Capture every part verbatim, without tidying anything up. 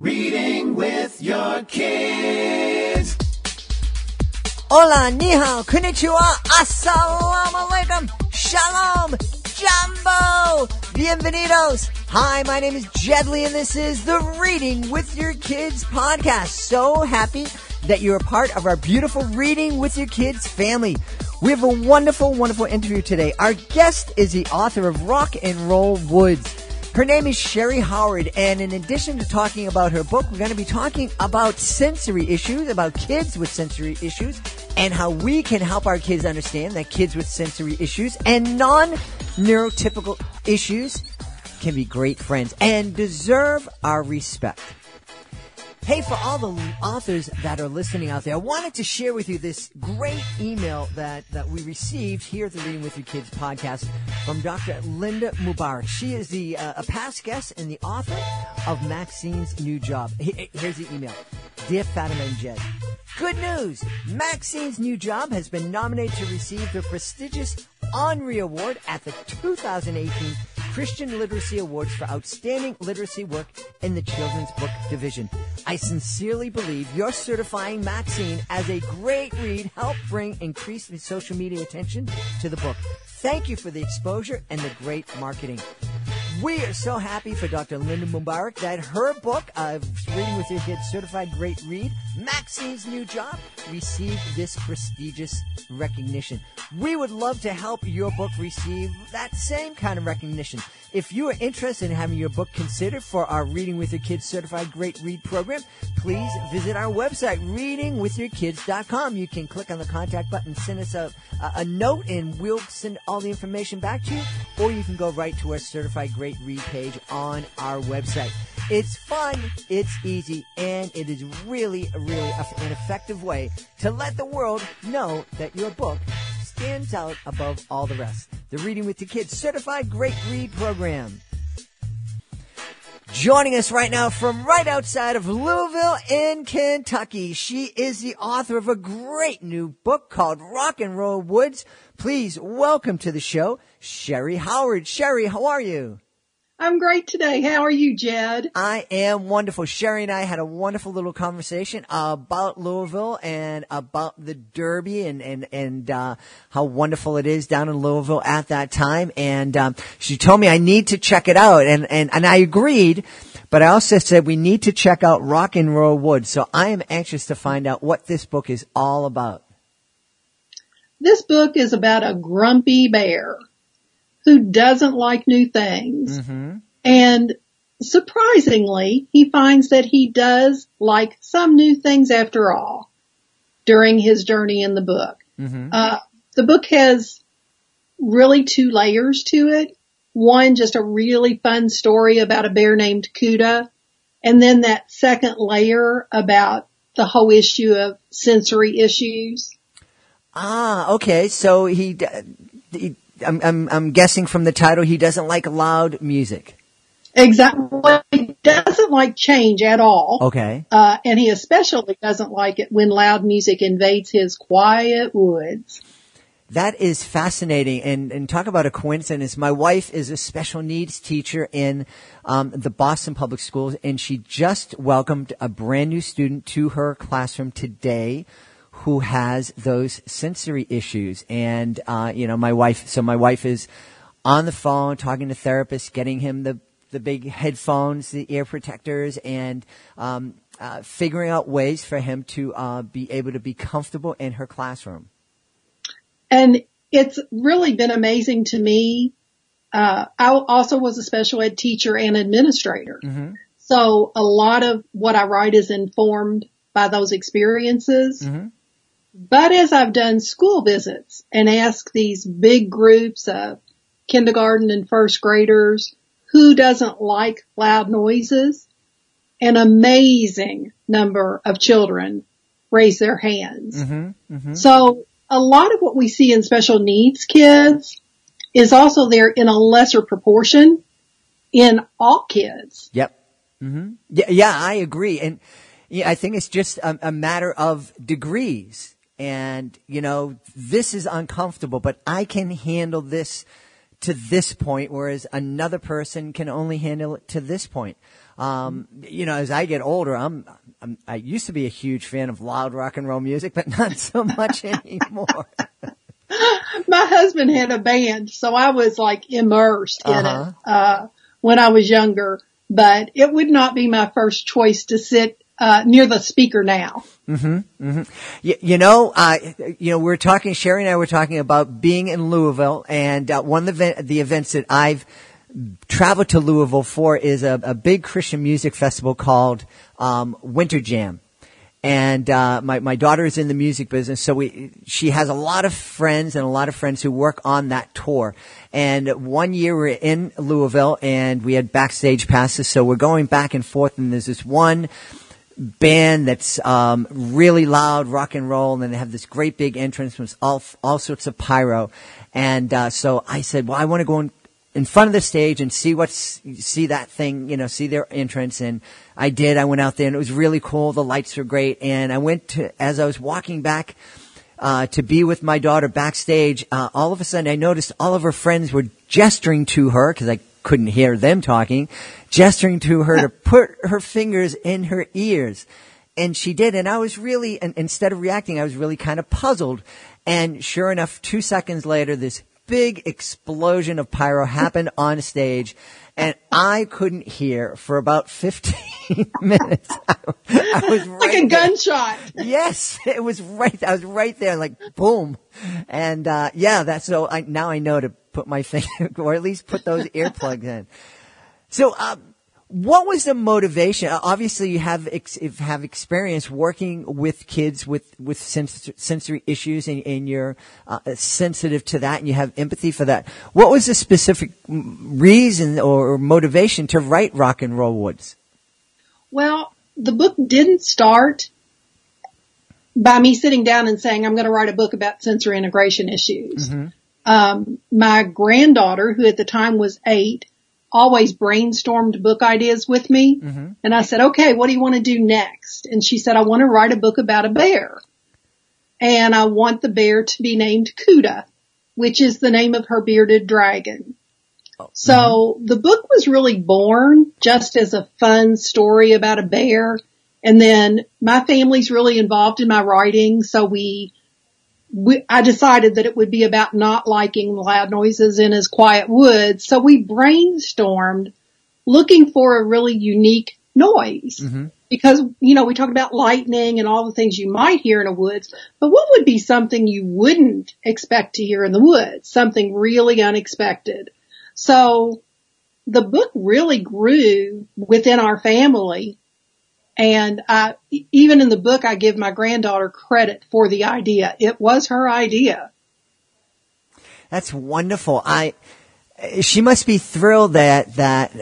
Reading with your kids. Hola, ni hao, konnichiwa, assalamu alaikum, shalom, jambo, bienvenidos. Hi, my name is Jedlie, and this is the Reading with Your Kids podcast. So happy that you're a part of our beautiful Reading with Your Kids family. We have a wonderful, wonderful interview today. Our guest is the author of Rock and Roll Woods. Her name is Sherry Howard, and in addition to talking about her book, we're going to be talking about sensory issues, about kids with sensory issues, and how we can help our kids understand that kids with sensory issues and non-neurotypical issues can be great friends and deserve our respect. Hey, for all the authors that are listening out there, I wanted to share with you this great email that, that we received here at the Reading With Your Kids podcast from Doctor Linda Mubarak. She is the uh, a past guest and the author of Maxine's New Job. Here's the email. Dear Fatima and Jed, good news! Maxine's New Job has been nominated to receive the prestigious Henri Award at the two thousand eighteen Christian Literacy Awards for outstanding literacy work in the children's book division. I sincerely believe your certifying Maxine as a great read helped bring increased social media attention to the book. Thank you for the exposure and the great marketing. We are so happy for Doctor Linda Mubarak that her book, uh, Reading With Your Kids Certified Great Read, Maxine's New Job, received this prestigious recognition. We would love to help your book receive that same kind of recognition. If you are interested in having your book considered for our Reading With Your Kids Certified Great Read program, please visit our website, reading with your kids dot com. You can click on the contact button, send us a, a, a note, and we'll send all the information back to you, or you can go right to our Certified Great Read page on our website. It's fun, it's easy, and it is really, really an effective way to let the world know that your book stands out above all the rest. The Reading With Your Kids Certified Great Read program. Joining us right now from right outside of Louisville in Kentucky, she is the author of a great new book called Rock and Roll Woods. Please welcome to the show, Sherry Howard. Sherry, how are you? I'm great today. How are you, Jed? I am wonderful. Sherry and I had a wonderful little conversation about Louisville and about the Derby and, and, and, uh, how wonderful it is down in Louisville at that time. And, um, she told me I need to check it out. And, and, and I agreed, but I also said we need to check out Rock and Roll Woods. So I am anxious to find out what this book is all about. This book is about a grumpy bear who doesn't like new things. Mm-hmm. And surprisingly, he finds that he does like some new things after all during his journey in the book. Mm-hmm. Uh, the book has really two layers to it. One, just a really fun story about a bear named Kuda. And then that second layer about the whole issue of sensory issues. Ah, okay. So he... he I'm, I'm, I'm guessing from the title, he doesn't like loud music. Exactly. He doesn't like change at all. Okay. Uh, and he especially doesn't like it when loud music invades his quiet woods. That is fascinating. And, and talk about a coincidence. My wife is a special needs teacher in um, the Boston Public Schools, and she just welcomed a brand new student to her classroom today who has those sensory issues. And, uh, you know, my wife, so my wife is on the phone talking to therapists, getting him the, the big headphones, the ear protectors, and, um, uh, figuring out ways for him to, uh, be able to be comfortable in her classroom. And it's really been amazing to me. Uh, I also was a special ed teacher and administrator. Mm-hmm. So a lot of what I write is informed by those experiences. Mm-hmm. But as I've done school visits and asked these big groups of kindergarten and first graders who doesn't like loud noises, an amazing number of children raise their hands. Mm-hmm, mm-hmm. So a lot of what we see in special needs kids is also there in a lesser proportion in all kids. Yep. Mm-hmm. Yeah, yeah, I agree. And yeah, I think it's just a, a matter of degrees. And, you know, this is uncomfortable, but I can handle this to this point, whereas another person can only handle it to this point. Um, you know, as I get older, I'm, I'm, I used to be a huge fan of loud rock and roll music, but not so much anymore. My husband had a band, so I was like immersed in uh-huh. it, uh, when I was younger, but it would not be my first choice to sit Uh, near the speaker now. Mm-hmm. Mm-hmm. You, you know, uh, you know, we we're talking, Sherry and I were talking about being in Louisville, and uh, one of the, the events that I've traveled to Louisville for is a, a big Christian music festival called, um, Winter Jam. And, uh, my, my daughter is in the music business, so we, she has a lot of friends and a lot of friends who work on that tour. And one year we're in Louisville and we had backstage passes, so we're going back and forth, and there's this one band that's um really loud rock and roll, and then they have this great big entrance with all all sorts of pyro, and uh so I said, well, I want to go in, in front of the stage and see what's see that thing, you know, see their entrance. And I did. I went out there, and it was really cool. The lights were great, and I went to, as I was walking back uh to be with my daughter backstage, uh all of a sudden I noticed all of her friends were gesturing to her, because I couldn't hear them talking, gesturing to her to put her fingers in her ears. And she did. And I was really, and instead of reacting, I was really kind of puzzled. And sure enough, two seconds later, this big explosion of pyro happened on stage, and I couldn't hear for about fifteen minutes. I, I was right like a there. Gunshot. Yes, it was right. I was right there, like boom. And, uh, yeah, that's so I, now I know to put my finger, or at least put those earplugs in. So, um, what was the motivation? Obviously, you have ex- have experience working with kids with with sens- sensory issues, and, and you're uh, sensitive to that, and you have empathy for that. What was the specific reason or motivation to write Rock and Roll Woods? Well, the book didn't start by me sitting down and saying, I'm going to write a book about sensory integration issues. Mm-hmm. Um, my granddaughter, who at the time was eight, always brainstormed book ideas with me. Mm-hmm. And I said, okay, what do you want to do next? And she said, I want to write a book about a bear. And I want the bear to be named Kuda, which is the name of her bearded dragon. Oh. So mm-hmm. the book was really born just as a fun story about a bear. And then my family's really involved in my writing. So we, we I decided that it would be about not liking loud noises in his quiet woods. So we brainstormed looking for a really unique noise mm-hmm. because, you know, we talked about lightning and all the things you might hear in a woods, but what would be something you wouldn't expect to hear in the woods? Something really unexpected. So the book really grew within our family. And I, even in the book, I give my granddaughter credit for the idea. It was her idea. That's wonderful. I, she must be thrilled that, that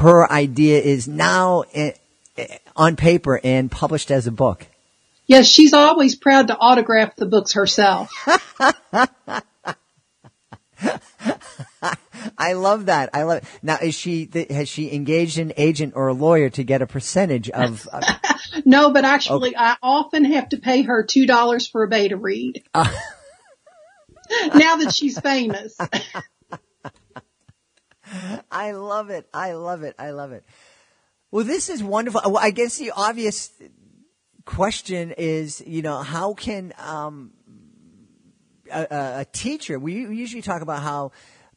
her idea is now in, on paper and published as a book. Yes, she's always proud to autograph the books herself. I love that. I love it. Now, is she, has she engaged an agent or a lawyer to get a percentage of? Uh... No, but actually okay. I often have to pay her two dollars for a bay to read. Uh... Now that she's famous. I love it. I love it. I love it. Well, this is wonderful. Well, I guess the obvious question is, you know, how can, um, a, a teacher, we usually talk about how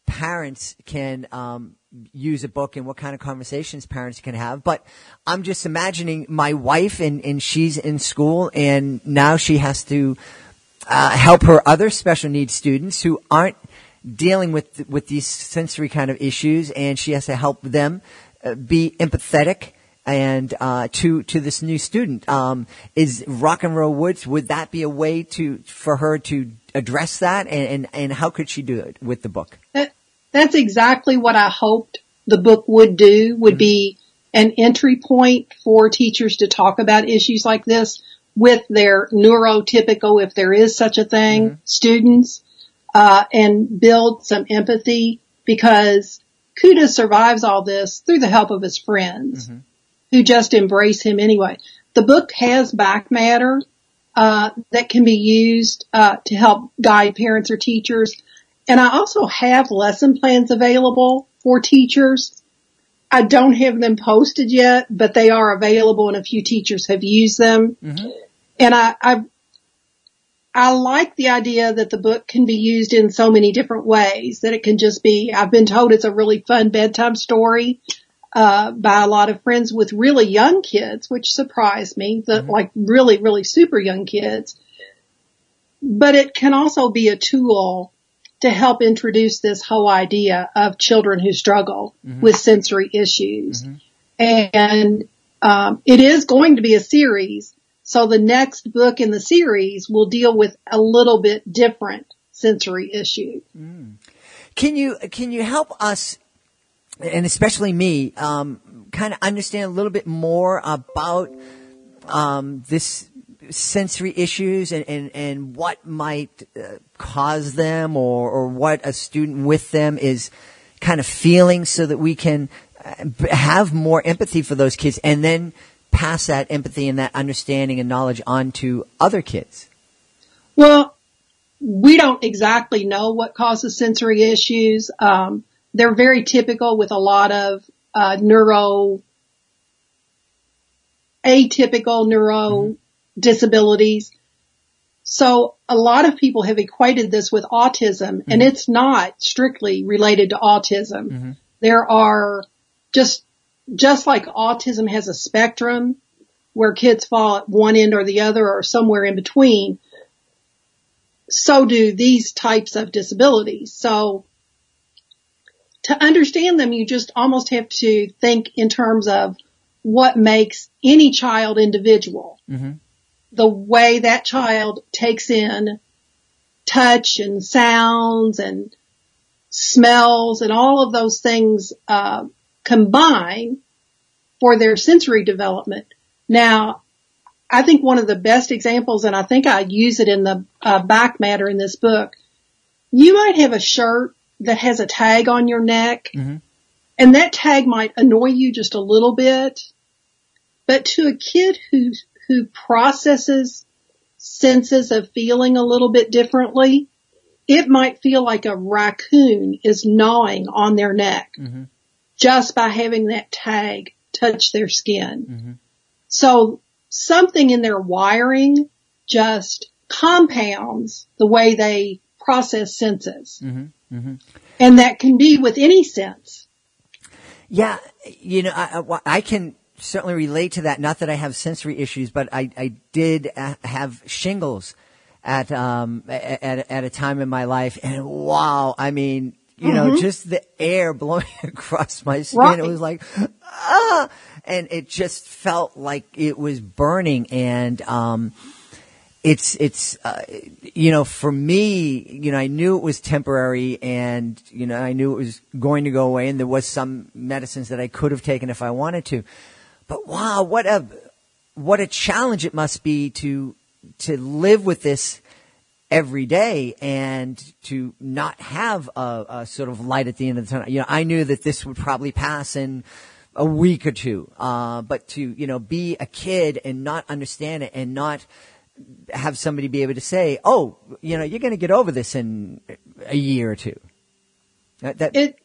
parents can um use a book and what kind of conversations parents can have, but I'm just imagining my wife, and, and she's in school, and now she has to uh help her other special needs students who aren't dealing with with these sensory kind of issues, and she has to help them be empathetic and uh to to this new student. Um is Rock and Roll Woods, would that be a way to for her to address that, and, and, and how could she do it with the book? That, that's exactly what I hoped the book would do, would mm-hmm. be an entry point for teachers to talk about issues like this with their neurotypical, if there is such a thing, mm-hmm. students, uh, and build some empathy, because Kuda survives all this through the help of his friends mm-hmm. who just embrace him anyway. The book has back matter Uh, that can be used, uh, to help guide parents or teachers. And I also have lesson plans available for teachers. I don't have them posted yet, but they are available and a few teachers have used them. Mm-hmm. And I, I, I like the idea that the book can be used in so many different ways, that it can just be, I've been told it's a really fun bedtime story, uh, by a lot of friends with really young kids, which surprised me, the, mm-hmm. like really, really super young kids. But it can also be a tool to help introduce this whole idea of children who struggle mm-hmm. with sensory issues. Mm-hmm. And um, it is going to be a series. So the next book in the series will deal with a little bit different sensory issue. Mm. Can you can you help us, and especially me, um, kind of understand a little bit more about um, this sensory issues and, and, and what might uh, cause them or, or what a student with them is kind of feeling so that we can have more empathy for those kids and then pass that empathy and that understanding and knowledge on to other kids? Well, we don't exactly know what causes sensory issues. Um, they're very typical with a lot of uh, neuro, atypical neuro mm-hmm. disabilities. So a lot of people have equated this with autism, mm-hmm. and it's not strictly related to autism. Mm-hmm. There are just, just like autism has a spectrum where kids fall at one end or the other or somewhere in between, so do these types of disabilities. So to understand them, you just almost have to think in terms of what makes any child individual. Mm-hmm. The way that child takes in touch and sounds and smells and all of those things uh, combine for their sensory development. Now, I think one of the best examples, and I think I use it in the uh, back matter in this book, you might have a shirt that has a tag on your neck, mm-hmm. and that tag might annoy you just a little bit, but to a kid who's who processes senses of feeling a little bit differently, it might feel like a raccoon is gnawing on their neck mm-hmm. just by having that tag touch their skin. Mm-hmm. So something in their wiring just compounds the way they process senses. Mm-hmm. Mm-hmm. And that can be with any sense. Yeah. You know, I, I can... certainly relate to that. Not that I have sensory issues, but I, I did have shingles at, um, at, at a time in my life. And wow, I mean, you mm-hmm. know, just the air blowing across my skin. Right. It was like, ah, and it just felt like it was burning. And, um, it's, it's, uh, you know, for me, you know, I knew it was temporary and, you know, I knew it was going to go away. And there was some medicines that I could have taken if I wanted to. But wow, what a what a challenge it must be to to live with this every day and to not have a, a sort of light at the end of the tunnel. You know, I knew that this would probably pass in a week or two, uh, but to you know be a kid and not understand it and not have somebody be able to say, "Oh, you know, you're going to get over this in a year or two." That. that it-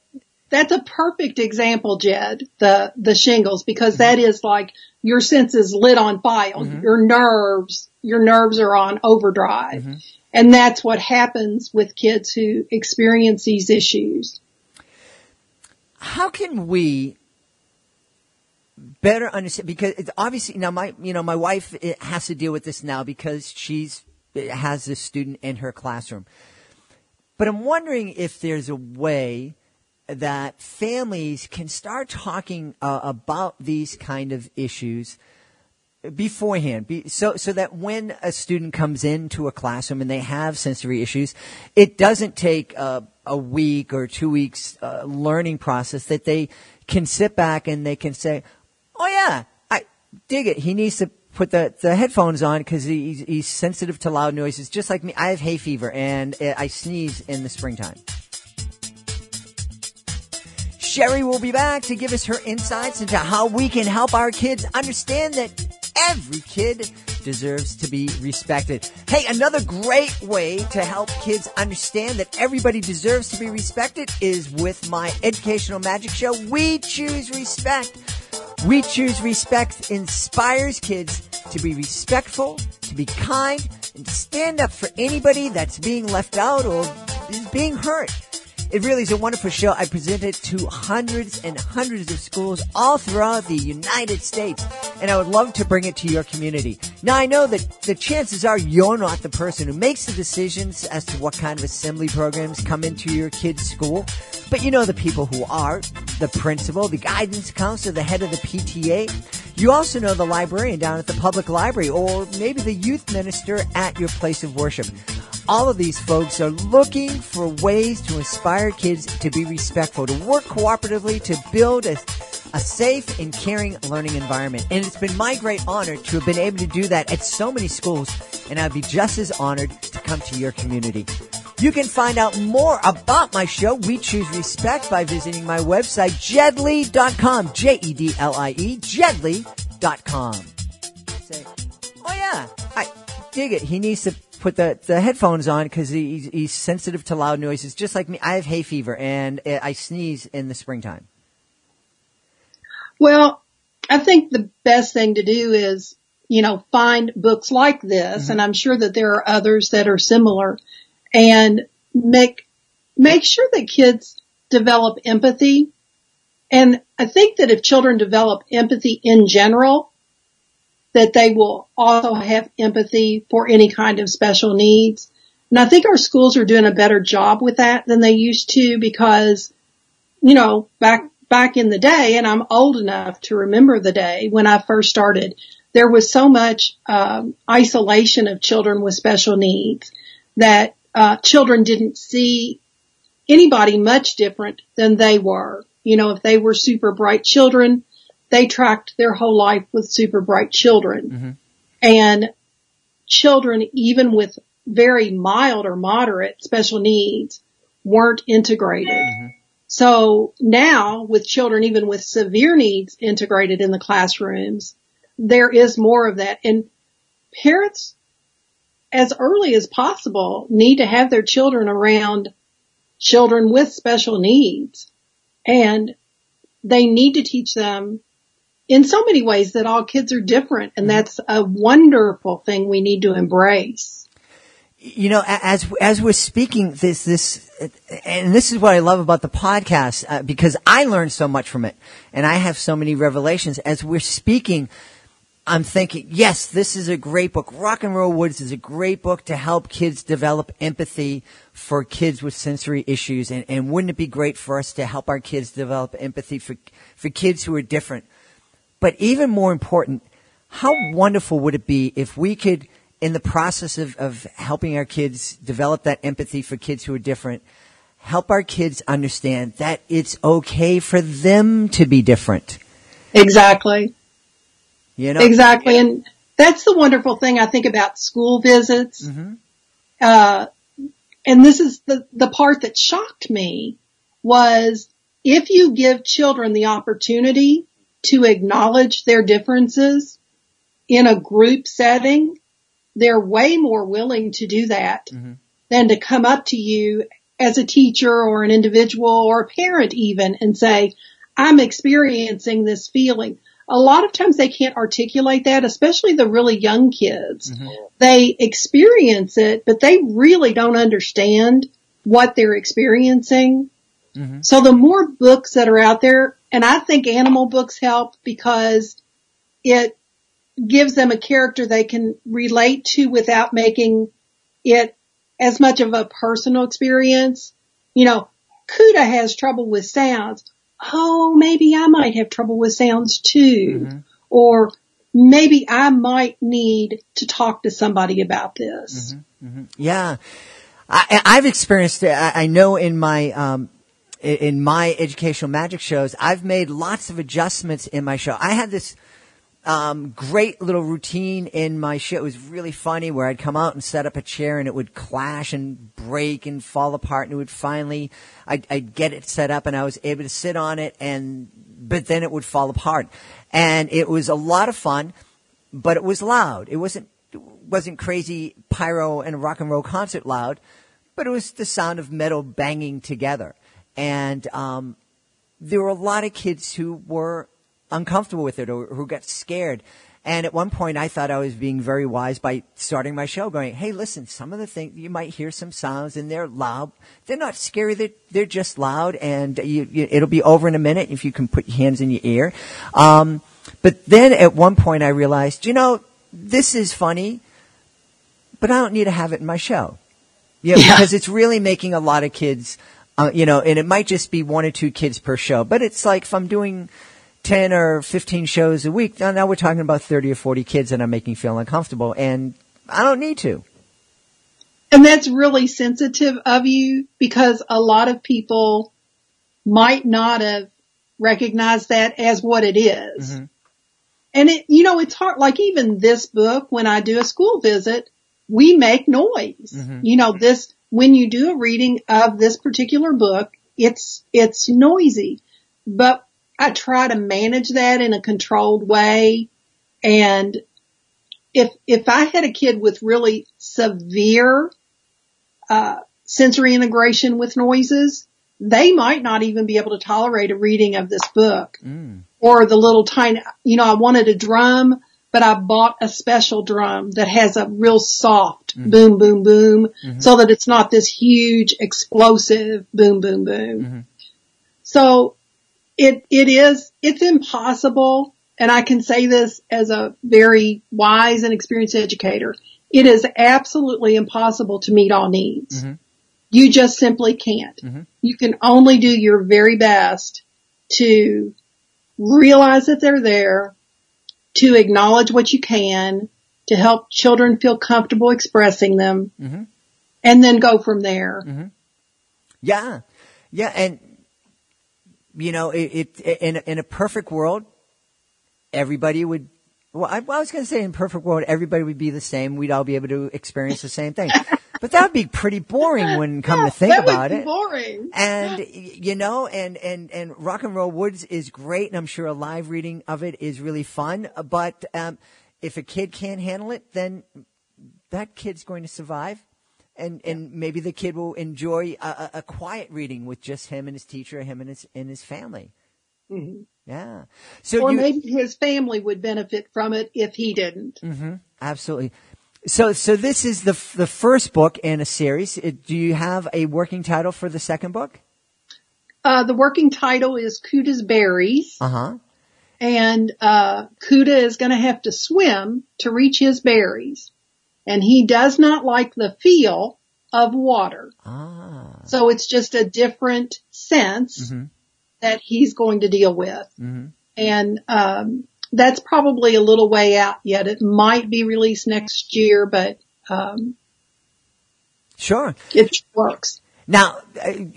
That's a perfect example, Jed, the, the shingles, because that is like your senses lit on fire. Mm-hmm. Your nerves, your nerves are on overdrive. Mm-hmm. And that's what happens with kids who experience these issues. How can we better understand? Because it's obviously now my, you know, my wife has to deal with this now because she's has this student in her classroom. But I'm wondering if there's a way that families can start talking uh, about these kind of issues beforehand, be, so so that when a student comes into a classroom and they have sensory issues, it doesn't take uh, a week or two weeks uh, learning process, that they can sit back and they can say, oh, yeah, I dig it. He needs to put the, the headphones on because he's, he's sensitive to loud noises, just like me. I have hay fever and I sneeze in the springtime. Sherry will be back to give us her insights into how we can help our kids understand that every kid deserves to be respected. Hey, another great way to help kids understand that everybody deserves to be respected is with my educational magic show, We Choose Respect. We Choose Respect inspires kids to be respectful, to be kind, and stand up for anybody that's being left out or is being hurt. It really is a wonderful show. I present it to hundreds and hundreds of schools all throughout the United States, and I would love to bring it to your community. Now, I know that the chances are you're not the person who makes the decisions as to what kind of assembly programs come into your kid's school, but you know the people who are, the principal, the guidance counselor, the head of the P T A. You also know the librarian down at the public library, or maybe the youth minister at your place of worship. All of these folks are looking for ways to inspire kids to be respectful, to work cooperatively, to build a, a safe and caring learning environment. And it's been my great honor to have been able to do that at so many schools, and I'd be just as honored to come to your community. You can find out more about my show, We Choose Respect, by visiting my website, jedlie dot com, J E D L I E, jedlie dot com. Say, oh yeah, I dig it. He needs to put the, the headphones on because he, he's sensitive to loud noises, just like me. I have hay fever, and I sneeze in the springtime. Well, I think the best thing to do is, you know, find books like this, mm-hmm. and I'm sure that there are others that are similar, and make make sure that kids develop empathy. And I think that if children develop empathy in general, that they will also have empathy for any kind of special needs. And I think our schools are doing a better job with that than they used to because, you know, back, back in the day, and I'm old enough to remember the day when I first started, there was so much um, isolation of children with special needs that uh, children didn't see anybody much different than they were. You know, if they were super bright children, they tracked their whole life with super bright children. Mm-hmm. And children, even with very mild or moderate special needs, weren't integrated. Mm-hmm. So now with children, even with severe needs integrated in the classrooms, there is more of that. And parents, as early as possible, need to have their children around children with special needs. And they need to teach them in so many ways that all kids are different, and that's a wonderful thing we need to embrace. You know, as as we're speaking, this this and this is what I love about the podcast uh, because I learned so much from it, and I have so many revelations. As we're speaking, I'm thinking, yes, this is a great book. Rock and Roll Woods is a great book to help kids develop empathy for kids with sensory issues, and and wouldn't it be great for us to help our kids develop empathy for for kids who are different? But even more important, how wonderful would it be if we could, in the process of, of helping our kids develop that empathy for kids who are different, help our kids understand that it's okay for them to be different. Exactly. You know? Exactly. And that's the wonderful thing I think about school visits. Mm-hmm. Uh, and this is the, the part that shocked me was if you give children the opportunity to acknowledge their differences in a group setting, they're way more willing to do that mm-hmm. than to come up to you as a teacher or an individual or a parent even and say, I'm experiencing this feeling. A lot of times they can't articulate that, especially the really young kids. Mm-hmm. They experience it, but they really don't understand what they're experiencing. Mm-hmm. So the more books that are out there, and I think animal books help because it gives them a character they can relate to without making it as much of a personal experience. You know, Kuda has trouble with sounds. Oh, maybe I might have trouble with sounds too. Mm-hmm. Or maybe I might need to talk to somebody about this. Mm-hmm. Mm-hmm. Yeah. I, I've experienced it. I know in my, um, in my educational magic shows, I've made lots of adjustments in my show. I had this um, great little routine in my show. It was really funny where I'd come out and set up a chair and it would clash and break and fall apart. And it would finally, I'd, I'd get it set up and I was able to sit on it, and but then it would fall apart. And it was a lot of fun. but it was loud. It wasn't it wasn't crazy pyro and rock and roll concert loud, but it was the sound of metal banging together. And um, there were a lot of kids who were uncomfortable with it or who got scared. And at one point, I thought I was being very wise by starting my show going, hey, listen, some of the things, you might hear some sounds, and they're loud. They're not scary. They're, they're just loud, and you, you, it'll be over in a minute if you can put your hands in your ear. Um, but then at one point, I realized, you know, this is funny, but I don't need to have it in my show. Yeah, yeah. Because it's really making a lot of kids, uh, you know, and it might just be one or two kids per show. But it's like if I'm doing ten or fifteen shows a week. Now, now we're talking about thirty or forty kids that I'm making feel uncomfortable, and I don't need to. And that's really sensitive of you, because a lot of people might not have recognized that as what it is. Mm-hmm. And it, you know, it's hard. Like even this book, when I do a school visit, we make noise. Mm-hmm. You know, this, when you do a reading of this particular book, it's, it's noisy, but I try to manage that in a controlled way. And if, if I had a kid with really severe, uh, sensory integration with noises, they might not even be able to tolerate a reading of this book. Mm. Or the little tiny, you know, I wanted a drum, but I bought a special drum that has a real soft mm-hmm. boom, boom, boom, mm-hmm. so that it's not this huge explosive boom, boom, boom. Mm-hmm. So, It, it is, it's impossible, and I can say this as a very wise and experienced educator, it is absolutely impossible to meet all needs. Mm-hmm. You just simply can't. Mm-hmm. You can only do your very best to realize that they're there, to acknowledge what you can, to help children feel comfortable expressing them, mm-hmm. and then go from there. Mm-hmm. Yeah. Yeah, and you know, it, it in in a perfect world, everybody would. Well, I, I was going to say, in a perfect world, everybody would be the same. We'd all be able to experience the same thing. But that'd be pretty boring when come yeah, to think that about would be it. Boring. And you know, and and and Rock and Roll Woods is great, and I'm sure a live reading of it is really fun. But um, if a kid can't handle it, then that kid's going to survive. And and maybe the kid will enjoy a, a quiet reading with just him and his teacher, him and his and his family. Mm-hmm. Yeah. So or you, maybe his family would benefit from it if he didn't. Mm-hmm. Absolutely. So so this is the the first book in a series. Do you have a working title for the second book? Uh, the working title is Kuda's Berries. Uh huh. And uh, Kuda is going to have to swim to reach his berries. And he does not like the feel of water. Ah. So it's just a different sense mm-hmm. that he's going to deal with. Mm-hmm. And um, that's probably a little way out yet. It might be released next year, but um, sure, it works. Now,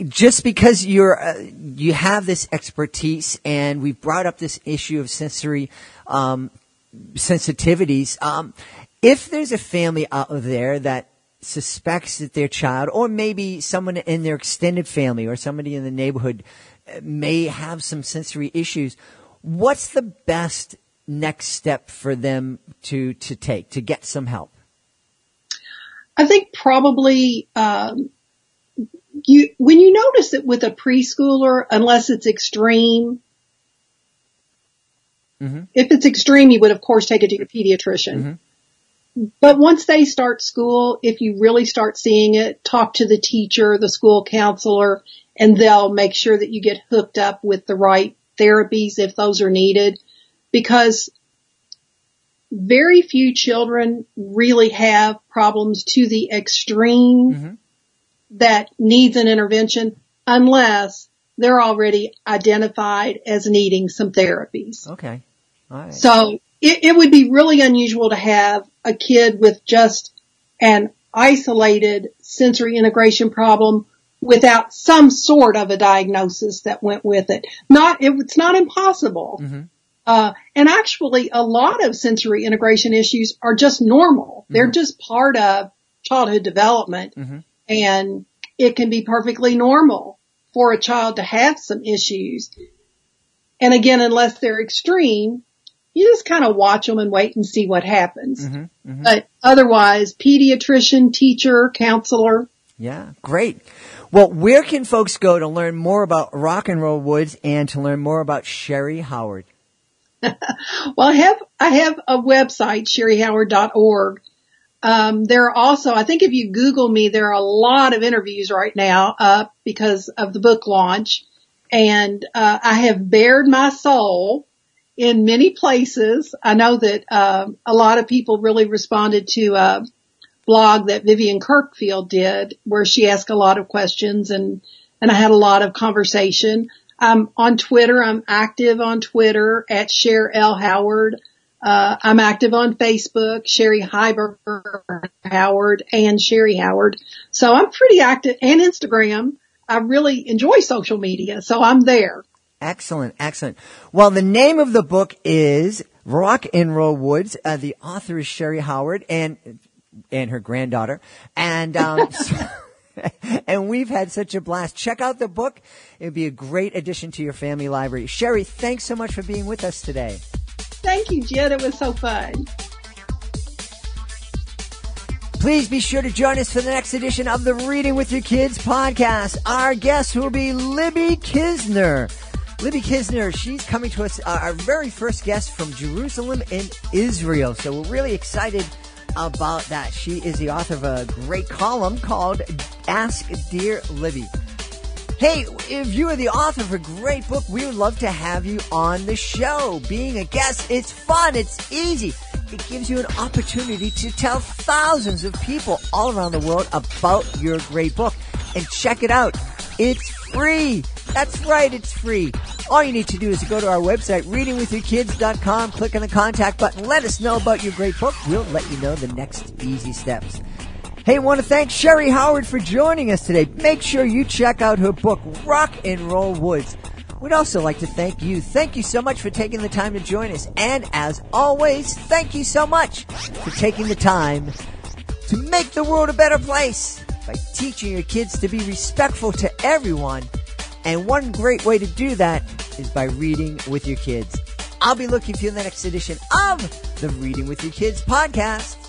just because you're uh, you have this expertise, and we've brought up this issue of sensory um, sensitivities. Um, If there's a family out there that suspects that their child, or maybe someone in their extended family or somebody in the neighborhood may have some sensory issues, what's the best next step for them to, to take to get some help? I think probably, um, you, when you notice it with a preschooler, unless it's extreme, mm-hmm. if it's extreme, you would of course take it to your pediatrician. Mm-hmm. But once they start school, if you really start seeing it, talk to the teacher, the school counselor, and they'll make sure that you get hooked up with the right therapies if those are needed. Because very few children really have problems to the extreme mm-hmm. that needs an intervention unless they're already identified as needing some therapies. Okay. All right. So it, it would be really unusual to have a kid with just an isolated sensory integration problem without some sort of a diagnosis that went with it. Not, it, it's not impossible. Mm-hmm. Uh, and actually a lot of sensory integration issues are just normal. Mm-hmm. They're just part of childhood development. Mm-hmm. And it can be perfectly normal for a child to have some issues. And again, unless they're extreme, you just kind of watch them and wait and see what happens. Mm-hmm, mm-hmm. But otherwise, pediatrician, teacher, counselor. Yeah, great. Well, where can folks go to learn more about Rock and Roll Woods and to learn more about Sherry Howard? Well, I have, I have a website, sherry howard dot org. Um, there are also, I think if you Google me, there are a lot of interviews right now up uh, because of the book launch. And uh, I have bared my soul in many places. I know that uh, a lot of people really responded to a blog that Vivian Kirkfield did where she asked a lot of questions, and, and I had a lot of conversation. I'm on Twitter. I'm active on Twitter at Sher L. Howard. Uh, I'm active on Facebook, Sherry Hyberg Howard and Sherry Howard. So I'm pretty active, and Instagram. I really enjoy social media, so I'm there. Excellent, excellent. Well, the name of the book is Rock and Roll Woods. Uh, the author is Sherry Howard and and her granddaughter. And um, so, and we've had such a blast. Check out the book. It would be a great addition to your family library. Sherry, thanks so much for being with us today. Thank you, Jed. It was so fun. Please be sure to join us for the next edition of the Reading with Your Kids podcast. Our guest will be Libby Kisner. Libby Kisner, she's coming to us, uh, our very first guest from Jerusalem and Israel. So we're really excited about that. She is the author of a great column called Ask Dear Libby. Hey, if you are the author of a great book, we would love to have you on the show. Being a guest, it's fun, it's easy. It gives you an opportunity to tell thousands of people all around the world about your great book. And check it out. It's free. That's right, it's free. All you need to do is go to our website, reading with your kids dot com, click on the contact button, let us know about your great book. We'll let you know the next easy steps. Hey, I want to thank Sherry Howard for joining us today. Make sure you check out her book, Rock and Roll Woods. We'd also like to thank you. Thank you so much for taking the time to join us. And as always, thank you so much for taking the time to make the world a better place by teaching your kids to be respectful to everyone. And one great way to do that is by reading with your kids. I'll be looking for you in the next edition of the Reading with Your Kids podcast.